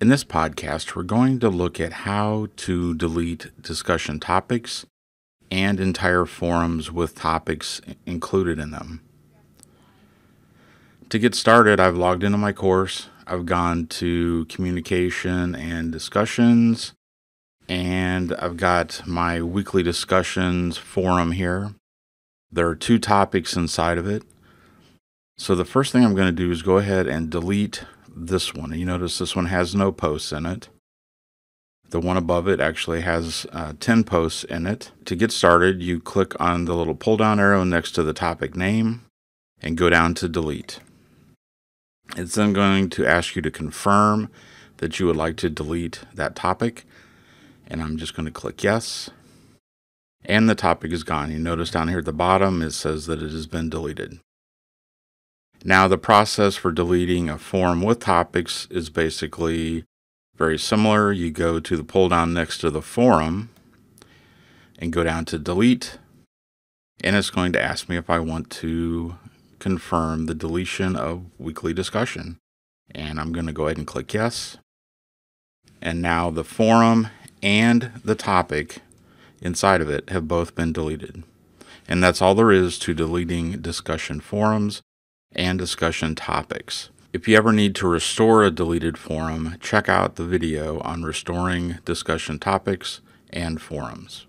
In this podcast, we're going to look at how to delete discussion topics and entire forums with topics included in them. To get started, I've logged into my course. I've gone to communication and discussions, and I've got my weekly discussions forum here. There are two topics inside of it. So the first thing I'm going to do is go ahead and delete this one. You notice this one has no posts in it. The one above it actually has 10 posts in it. To get started, you click on the little pull down arrow next to the topic name and go down to delete. It's then going to ask you to confirm that you would like to delete that topic. And I'm just going to click yes. And the topic is gone. You notice down here at the bottom, it says that it has been deleted. Now, the process for deleting a forum with topics is basically very similar. You go to the pull down next to the forum and go down to delete. And it's going to ask me if I want to confirm the deletion of weekly discussion. And I'm going to go ahead and click yes. And now the forum and the topic inside of it have both been deleted. And that's all there is to deleting discussion forums and discussion topics. If you ever need to restore a deleted forum, check out the video on restoring discussion topics and forums.